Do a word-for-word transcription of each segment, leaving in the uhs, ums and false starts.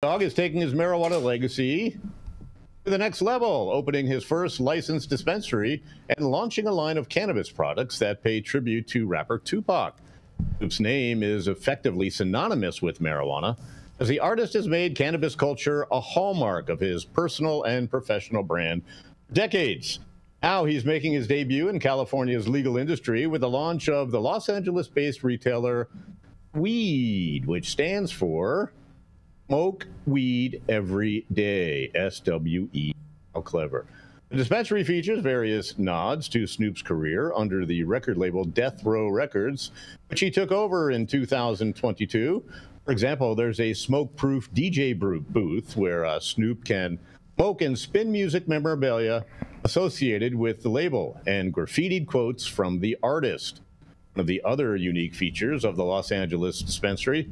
Dogg is taking his marijuana legacy to the next level, opening his first licensed dispensary and launching a line of cannabis products that pay tribute to rapper Tupac. Snoop's name is effectively synonymous with marijuana, as the artist has made cannabis culture a hallmark of his personal and professional brand for decades. Now he's making his debut in California's legal industry with the launch of the Los Angeles-based retailer Weed, which stands for Smoke Weed Every Day, S W E. How clever. The dispensary features various nods to Snoop's career under the record label Death Row Records, which he took over in two thousand twenty-two. For example, there's a smoke-proof D J booth where uh, Snoop can smoke and spin music memorabilia associated with the label and graffitied quotes from the artist. One of the other unique features of the Los Angeles dispensary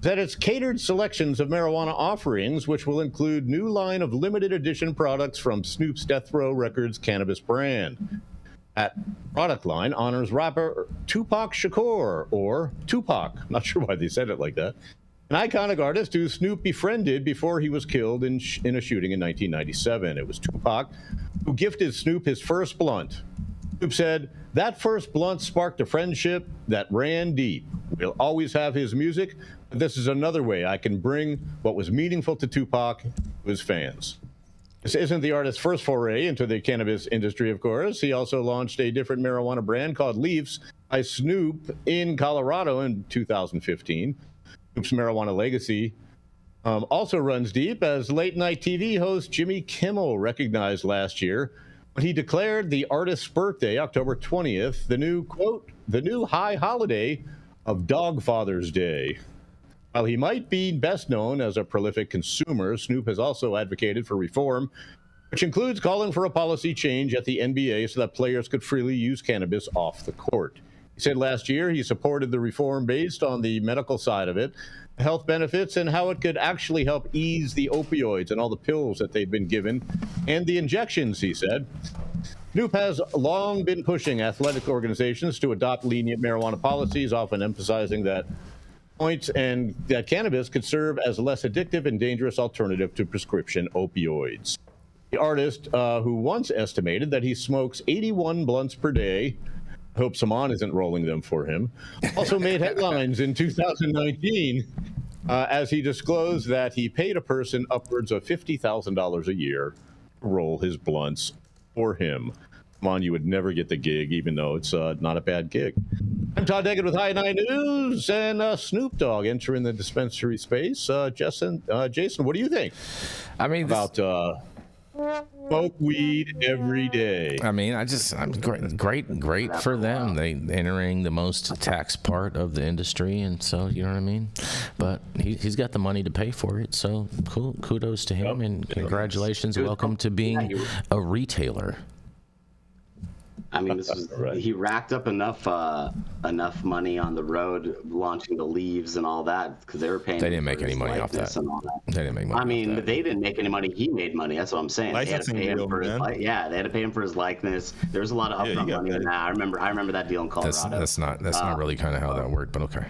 that it's catered selections of marijuana offerings, which will include new line of limited edition products from Snoop's Death Row Records cannabis brand. That product line honors rapper Tupac Shakur, or Tupac, not sure why they said it like that, an iconic artist who Snoop befriended before he was killed in, sh in a shooting in nineteen ninety-seven. It was Tupac who gifted Snoop his first blunt. Snoop said, "That first blunt sparked a friendship that ran deep. We'll always have his music, but this is another way I can bring what was meaningful to Tupac to his fans." This isn't the artist's first foray into the cannabis industry, of course. He also launched a different marijuana brand called Leafs by Snoop in Colorado in two thousand fifteen. Snoop's marijuana legacy um, also runs deep, as late-night T V host Jimmy Kimmel recognized last year when he declared the artist's birthday, October twentieth, the new, quote, the new high holiday of Dog Father's Day. While he might be best known as a prolific consumer, Snoop has also advocated for reform, which includes calling for a policy change at the N B A so that players could freely use cannabis off the court. He said last year he supported the reform based on the medical side of it, the health benefits, and how it could actually help ease the opioids and all the pills that they've been given, and the injections, he said. Snoop has long been pushing athletic organizations to adopt lenient marijuana policies, often emphasizing that points and that cannabis could serve as a less addictive and dangerous alternative to prescription opioids. The artist, uh, who once estimated that he smokes eighty-one blunts per day, I hope Saman isn't rolling them for him, also made headlines in two thousand nineteen uh, as he disclosed that he paid a person upwards of fifty thousand dollars a year to roll his blunts for him. Saman, you would never get the gig, even though it's uh, not a bad gig. I'm Todd Deggett with High at Nine News, and uh, Snoop Dogg entering the dispensary space. Uh, Jason, uh, Jason, what do you think? I mean, about this... uh, smoke weed every day. I mean, I just, I'm great, great, great for them. They entering the most taxed part of the industry, and so you know what I mean. But he, he's got the money to pay for it, so cool. Kudos to him, and congratulations. Welcome to being a retailer. I mean, this was, right. He racked up enough uh, enough money on the road, launching the Leaves and all that, because they were paying. They didn't make any money off that. that. They didn't make money. I mean, but they didn't make any money. He made money. That's what I'm saying. They had to pay him for his, yeah, they had to pay him for his likeness. There was a lot of upfront yeah, money in that. I remember. I remember that deal in Colorado. That's, that's not. That's uh, not really kind of how that worked, but okay.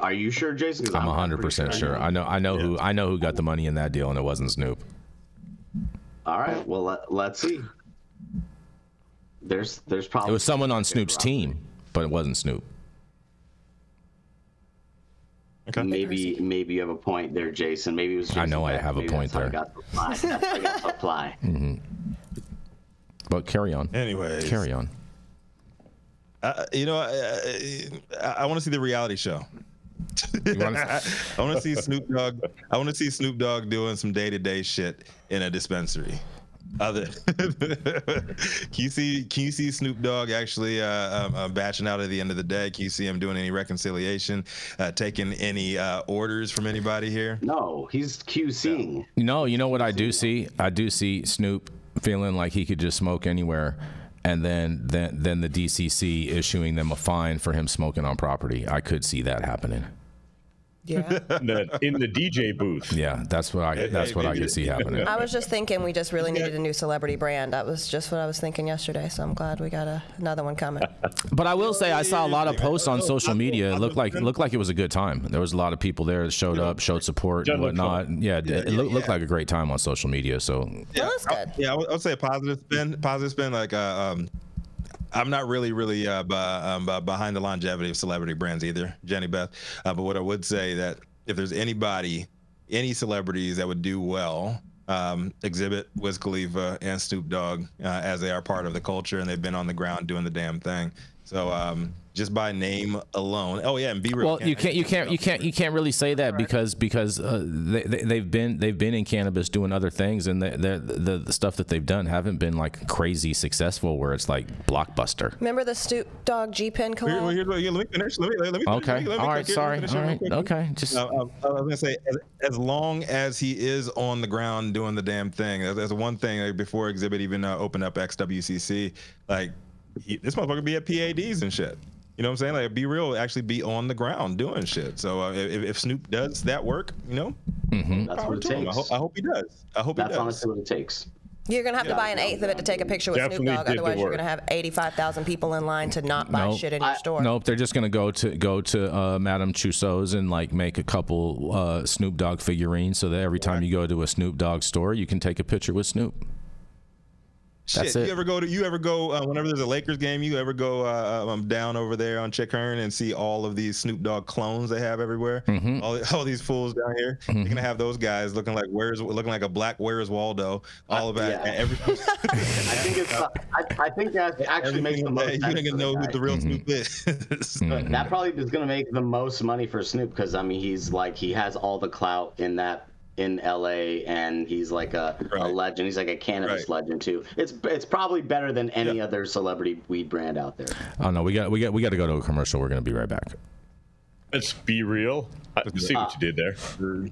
Are you sure, Jason? I'm one hundred percent sure. I know. I know yeah. who. I know who got the money in that deal, and it wasn't Snoop. All right. Well, let, let's see. There's, there's probably. It was someone on Snoop's team, but it wasn't Snoop. Okay. Maybe, maybe you have a point there, Jason. Maybe it was. Jason I know Beck. I have maybe a point there. I got to apply. I got to apply. Mm-hmm. But carry on. Anyways, carry on. Uh, you know, I, I, I want to see the reality show. You wanna... I, I want to see Snoop Dogg. I want to see Snoop Dogg doing some day-to-day shit in a dispensary. Other, can you see? Can you see Snoop Dogg actually uh, um, uh, batching out at the end of the day? Can you see him doing any reconciliation, uh, taking any uh, orders from anybody here? No, he's QCing. No, you know what I do see? I do see Snoop feeling like he could just smoke anywhere, and then then then the D C C issuing them a fine for him smoking on property. I could see that happening. Yeah. in, the, in the D J booth. Yeah, that's what I that's what I could see happening. I was just thinking we just really needed a new celebrity brand. That was just what I was thinking yesterday. So I'm glad we got a, another one coming. But I will say I saw a lot of posts on social media. It looked like it looked like it was a good time. There was a lot of people there that showed up, showed support and whatnot. Yeah, it looked like a great time on social media. So yeah, that was good. Yeah, I would say positive spin. Positive spin. Like uh, um. I'm not really, really uh, um, behind the longevity of celebrity brands either, Jenny Beth. Uh, but what I would say that if there's anybody, any celebrities that would do well, um, exhibit Wiz Khalifa and Snoop Dogg uh, as they are part of the culture and they've been on the ground doing the damn thing. So um, just by name alone. Oh yeah, and be real. Well, you can't, you can't, you can't, you can't really say that because because uh, they, they they've been they've been in cannabis doing other things, and the the the stuff that they've done haven't been like crazy successful where it's like blockbuster. Remember the Snoop Dogg G Pen collab? Well, let me finish. Let me let me. Okay. All right. Sorry. All right. Okay. Just. I was gonna say, as long as he is on the ground doing the damn thing, that's one thing. Like before Exhibit even uh, opened up X W C C, like. He, this motherfucker be at P A Ds and shit. You know what I'm saying? Like, be real, actually be on the ground doing shit. So uh, if, if Snoop does that work, you know, mm-hmm. that's what it takes. I, ho I hope he does. I hope that's he does. That's honestly what it takes. You're going to have yeah, to buy an eighth of it to take a picture with Snoop Dogg. Otherwise, you're going to have eighty-five thousand people in line to not buy nope. shit in your I, store. Nope. They're just going to go to go to uh, Madame Tussauds and like make a couple uh, Snoop Dogg figurines so that every time you go to a Snoop Dogg store, you can take a picture with Snoop. That's Shit, it. you ever go to you ever go uh, whenever there's a Lakers game, you ever go uh, um, down over there on Chick Hearn and see all of these Snoop Dogg clones they have everywhere. Mm-hmm. all, all these fools down here, mm-hmm. you're gonna have those guys looking like where's looking like a black Where's Waldo, all about uh, yeah. every. I think it's. Uh, I, I think that actually makes the most. You're gonna know who the real mm-hmm. Snoop is. mm-hmm. That probably is gonna make the most money for Snoop because I mean he's like he has all the clout in that. In L A, and he's like a, right. a legend. He's like a cannabis right. legend too. It's it's probably better than any yep. other celebrity weed brand out there. Oh no, we got we got we got to go to a commercial. We're gonna be right back. Let's be real. I see what you did there.